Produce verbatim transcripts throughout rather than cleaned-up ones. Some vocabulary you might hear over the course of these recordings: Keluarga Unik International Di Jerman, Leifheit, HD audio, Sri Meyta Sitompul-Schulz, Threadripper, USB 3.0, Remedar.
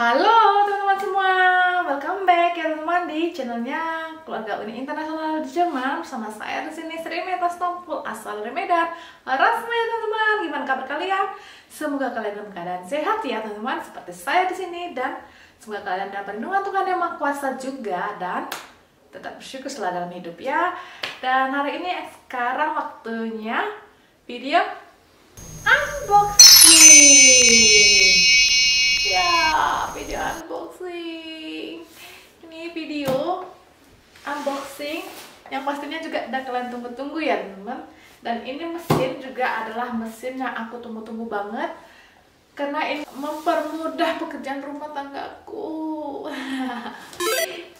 Halo teman-teman semua, welcome back ya teman-teman di channelnya Keluarga Unik International di Jerman. Bersama saya di sini Sri Meyta Sitompul asal Remedar. Rasmi ya teman-teman, gimana kabar kalian? Semoga kalian dalam keadaan sehat ya teman-teman, seperti saya di sini, dan semoga kalian dalam perlindungan Tuhan Yang Maha Kuasa juga, dan tetap bersyukur selalu dalam hidup ya. Dan hari ini sekarang waktunya video unboxing. Ya, video unboxing. Ini video unboxing yang pastinya juga udah kalian tunggu-tunggu ya teman-teman. Dan ini mesin juga adalah mesin yang aku tunggu-tunggu banget, karena ini mempermudah pekerjaan rumah tanggaku.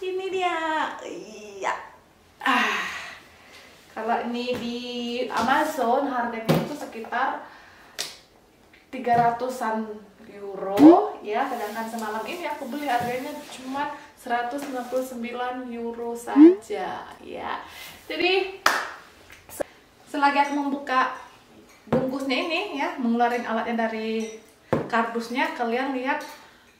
Ini dia. Iya. Ah. Kalau ini di Amazon harganya itu sekitar tiga ratusan euro ya, sedangkan semalam ini aku beli harganya cuma seratus sembilan puluh sembilan euro saja ya. Jadi selagi aku membuka bungkusnya ini ya, mengeluarkan alatnya dari kardusnya, kalian lihat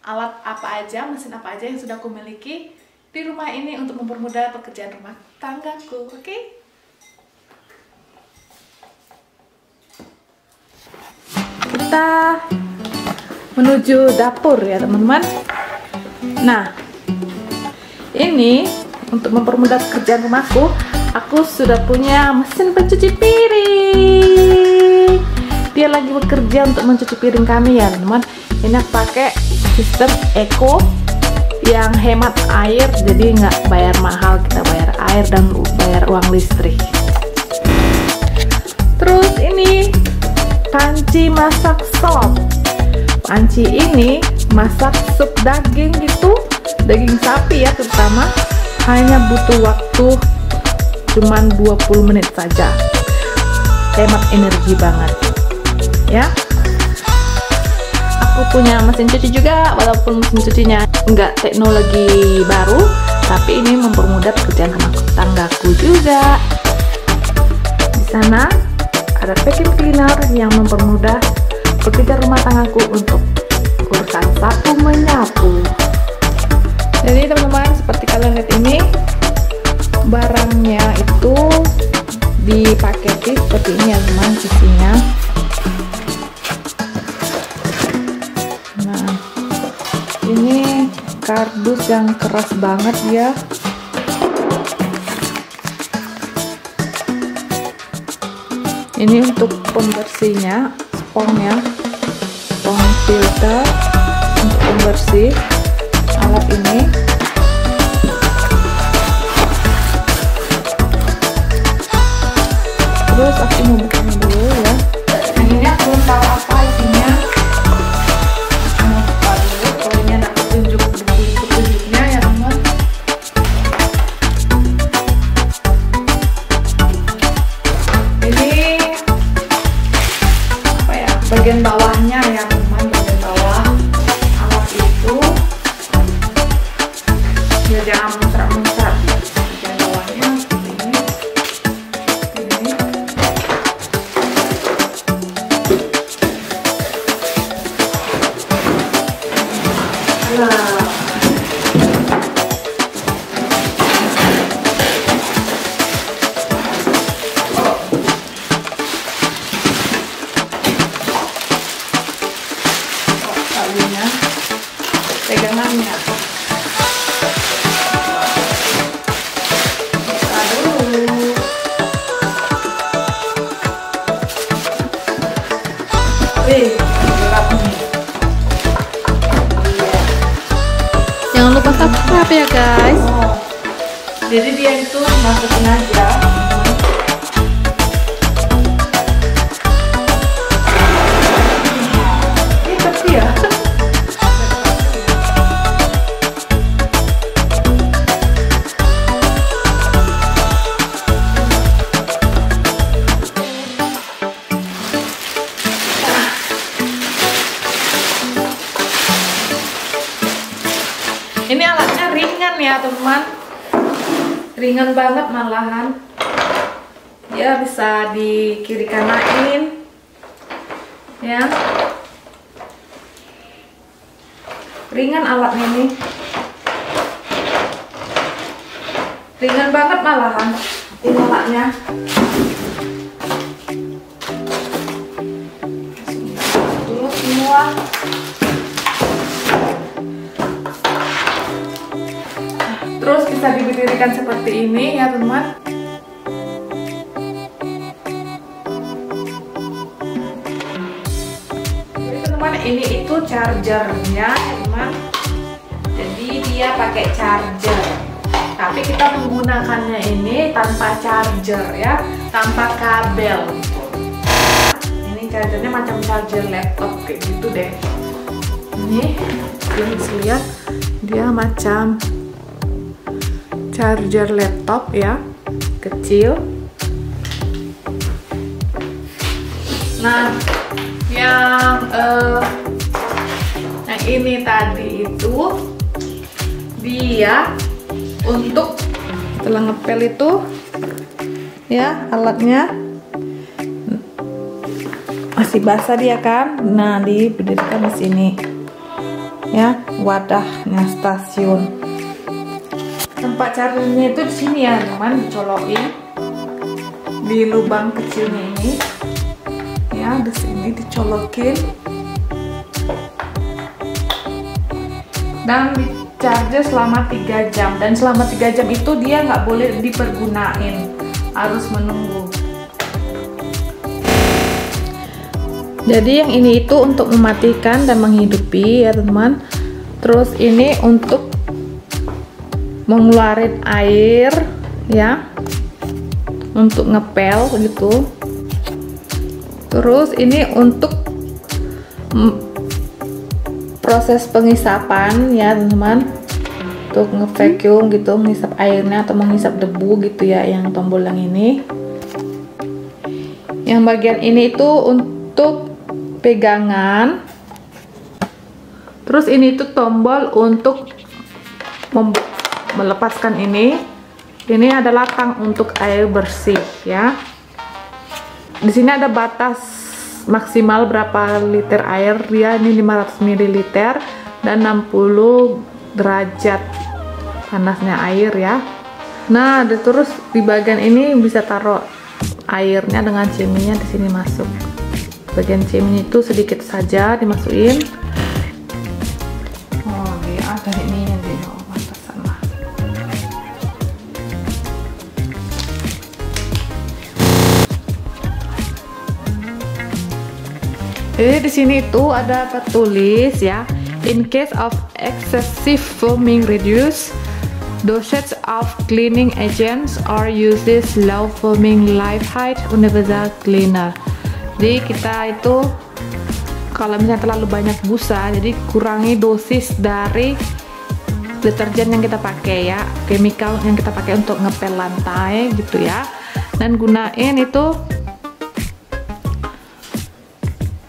alat apa aja, mesin apa aja yang sudah aku miliki di rumah ini untuk mempermudah pekerjaan rumah tanggaku. Oke? Okay? Kita menuju dapur ya teman-teman. Nah, ini untuk mempermudah kerjaan rumahku, aku sudah punya mesin pencuci piring. Dia lagi bekerja untuk mencuci piring kami ya teman-teman. Ini aku pakai sistem eco yang hemat air, jadi nggak bayar mahal, kita bayar air dan bayar uang listrik. Terus ini panci masak sop. Panci ini masak sup daging gitu, daging sapi ya terutama, hanya butuh waktu cuman dua puluh menit saja. Hemat energi banget ya. Aku punya mesin cuci juga, walaupun mesin cucinya enggak teknologi baru, tapi ini mempermudah pekerjaan rumah tanggaku juga. Di sana ada vacuum cleaner yang mempermudah pekerja rumah tanggaku untuk urusan sapu menyapu. Jadi teman-teman, seperti kalian lihat ini, barangnya itu dipaketi seperti ini ya teman, cucinya. Nah, ini kardus yang keras banget ya. Ini untuk pembersihnya, spongnya, spong filter untuk pembersih alat ini. Terus aku mau bukanya dulu ya. Nah, ini aku belum tahu apa isinya. Bagian bawahnya ya teman, bagian bawah alat itu ya, jangan muncrat-muncrat. Bagian bawahnya seperti ini, ini nah. Pegangannya buka dulu. Wih, gelap nih. Jangan lupa subscribe ya guys. Oh. Jadi dia itu masukin aja. Ini seperti ya. Ini alatnya ringan ya teman, ringan banget malahan. Ya bisa di kiri kanain, ya. Ringan alatnya nih. Ringan banget malahan ini alatnya. Dulu semua. Nah, terus bisa diberdirikan seperti ini ya teman-teman. Ini itu chargernya teman, jadi dia pakai charger, tapi kita menggunakannya ini tanpa charger ya, tanpa kabel. Ini chargernya macam charger laptop kayak gitu deh. Ini kalian bisa lihat dia macam charger laptop ya, kecil. Nah, yang eh, nah ini tadi itu dia untuk setelah ngepel itu ya, alatnya masih basah dia kan, nah diberdirikan di sini ya, wadahnya stasiun tempat chargernya itu di sini ya teman, dicolokin di lubang kecilnya ini. Ya, di sini dicolokin dan di charge selama tiga jam, dan selama tiga jam itu dia nggak boleh dipergunain, harus menunggu. Jadi yang ini itu untuk mematikan dan menghidupi ya teman. Terus ini untuk mengeluarin air ya, untuk ngepel gitu. Terus ini untuk proses pengisapan ya teman-teman, untuk nge-vacuum gitu, menghisap airnya atau menghisap debu gitu ya, yang tombol yang ini. Yang bagian ini itu untuk pegangan. Terus ini itu tombol untuk melepaskan ini. Ini adalah tang untuk air bersih ya. Di sini ada batas maksimal berapa liter air, dia ini lima ratus mililiter dan enam puluh derajat panasnya air ya. Nah, terus di bagian ini bisa taruh airnya dengan ceminya di sini masuk. Bagian ceminya itu sedikit saja dimasukin. Oh, ya ada ini yang di batasan lah. Jadi di sini itu ada tertulis ya, in case of excessive foaming, reduce dosage of cleaning agents or uses low foaming Leifheit universal cleaner. Jadi kita itu kalau misalnya terlalu banyak busa, jadi kurangi dosis dari deterjen yang kita pakai ya, chemical yang kita pakai untuk ngepel lantai gitu ya, dan gunain itu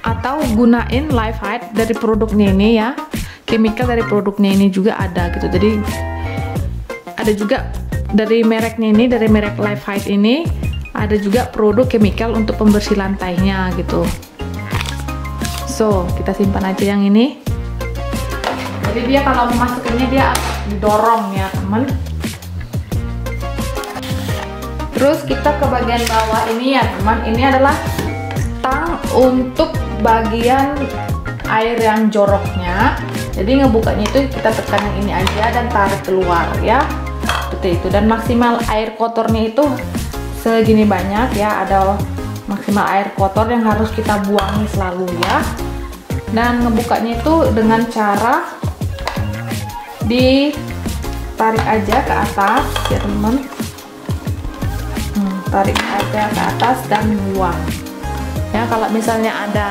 atau gunain Leifheit dari produknya ini ya, chemical dari produknya ini juga ada gitu. Jadi ada juga dari mereknya ini, dari merek Leifheit ini ada juga produk chemical untuk pembersih lantainya gitu. So kita simpan aja yang ini. Jadi dia kalau memasukinnya dia didorong ya teman. Terus kita ke bagian bawah ini ya teman. Ini adalah tang untuk bagian air yang joroknya, jadi ngebukanya itu kita tekan yang ini aja dan tarik keluar ya, seperti itu. Dan maksimal air kotornya itu segini banyak ya, ada maksimal air kotor yang harus kita buangi selalu ya. Dan ngebukanya itu dengan cara ditarik aja ke atas ya teman, hmm, tarik aja ke atas dan buang ya. Kalau misalnya ada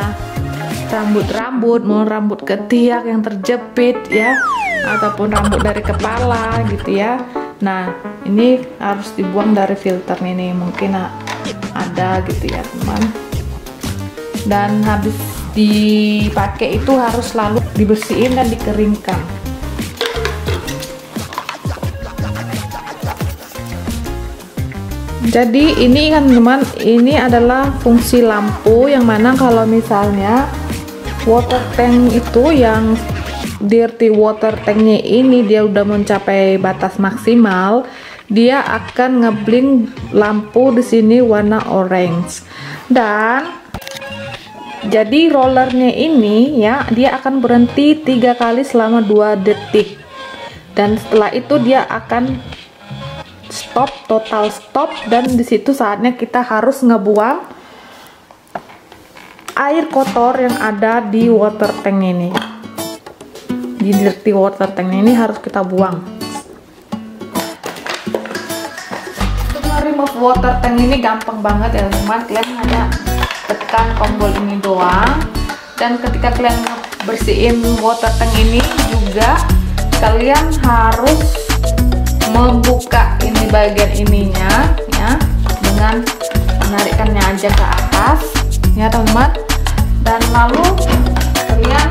rambut-rambut, mau rambut ketiak yang terjepit ya, ataupun rambut dari kepala gitu ya, nah ini harus dibuang dari filter ini, mungkin ada gitu ya teman. Dan habis dipakai itu harus selalu dibersihin dan dikeringkan. Jadi ini kan teman, ini adalah fungsi lampu, yang mana kalau misalnya water tank itu yang dirty water tanknya ini dia udah mencapai batas maksimal, dia akan ngeblink lampu di sini warna orange. Dan jadi rollernya ini ya, dia akan berhenti tiga kali selama dua detik. Dan setelah itu dia akan stop, total stop, dan disitu saatnya kita harus ngebuang air kotor yang ada di water tank ini. Di dirty water tank ini harus kita buang. Untuk remove water tank ini gampang banget ya teman-teman, kalian hanya tekan tombol ini doang. Dan ketika kalian bersihin water tank ini juga, kalian harus membuka ini bagian ininya ya, dengan menarikkannya aja ke atas ya teman-teman. Dan lalu kalian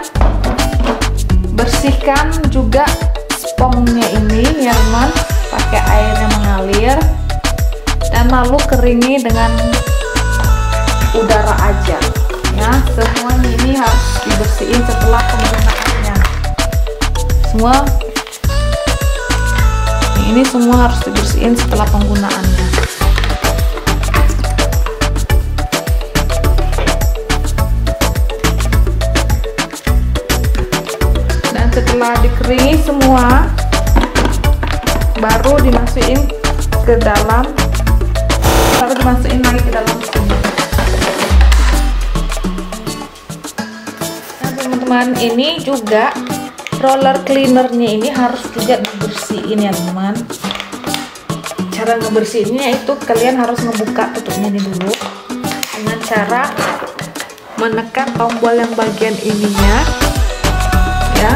bersihkan juga spongnya ini ya teman, pakai air yang mengalir, dan lalu keringi dengan udara aja ya. Semua ini harus dibersihin setelah penggunaannya. Semua ini semua harus dibersihin setelah penggunaannya. Dan setelah dikeringi semua, baru dimasukin ke dalam, baru dimasukin lagi ke dalam sini. Nah teman-teman, ini juga roller cleanernya ini harus juga dibersihin ya teman. Cara ngebersihinnya itu kalian harus ngebuka tutupnya ini dulu dengan cara menekan tombol yang bagian ininya ya,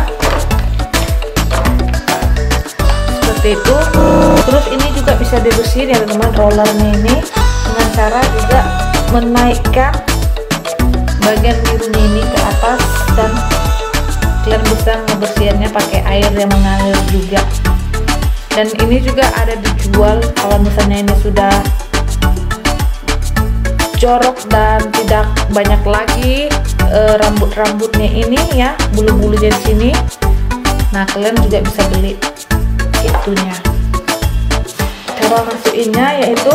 seperti itu. Terus ini juga bisa dibersihin ya teman, rollernya ini dengan cara juga menaikkan bagian birunya ini ke atas, dan kalian bisa ngebersihinnya pakai air yang mengalir juga. Dan ini juga ada dijual kalau misalnya ini sudah jorok dan tidak banyak lagi e, rambut-rambutnya ini ya, bulu-bulunya di sini. Nah kalian juga bisa beli itunya. Cara masukinnya yaitu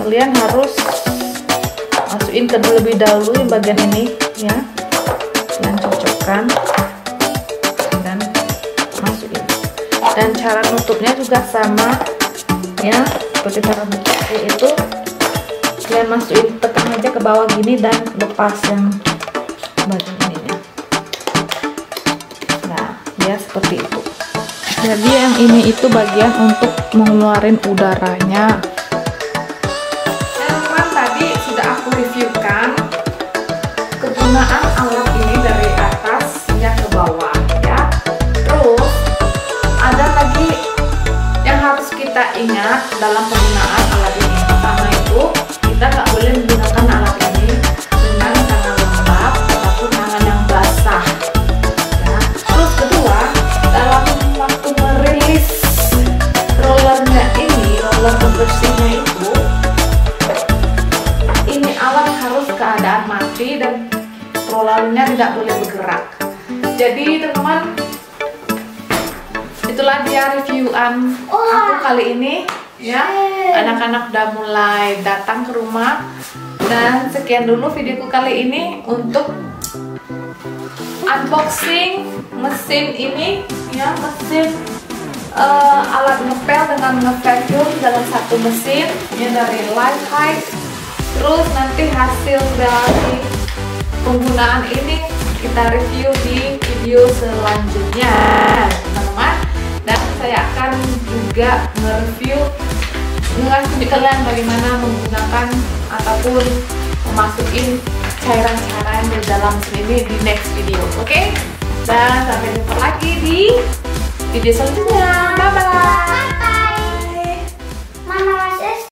kalian harus masukin terlebih dahulu yang bagian ini ya, kalian cocokkan. Dan cara nutupnya juga sama ya, seperti cara nutupnya itu kalian masukin, tekan aja ke bawah gini dan lepas yang bagian ininya. Nah ya seperti itu. Jadi yang ini itu bagian untuk mengeluarin udaranya. Nah teman, tadi sudah aku reviewkan kegunaan alat ini dari atas hingga ke bawah. Kita ingat dalam penggunaan alat ini, pertama itu kita nggak boleh menggunakan alat ini dengan tangan lembab ataupun tangan yang basah ya. Terus kedua, dalam waktu merilis rollernya ini, roller pembersihnya itu, ini alat harus keadaan mati dan rollernya tidak boleh bergerak. Jadi teman-teman, itulah dia reviewan aku kali ini ya. Anak-anak udah mulai datang ke rumah, dan sekian dulu videoku kali ini untuk unboxing mesin ini ya, mesin uh, alat ngepel dengan ngevacuum dalam satu mesin ya, dari Leifheit. Terus nanti hasil dari penggunaan ini kita review di video selanjutnya teman-teman. Dan saya akan juga nge-review ngasih kalian bagaimana menggunakan ataupun memasukin cairan-cairan di dalam sini di next video, oke? Okay? Dan sampai jumpa lagi di video selanjutnya. Bye bye. Bye bye. Mama.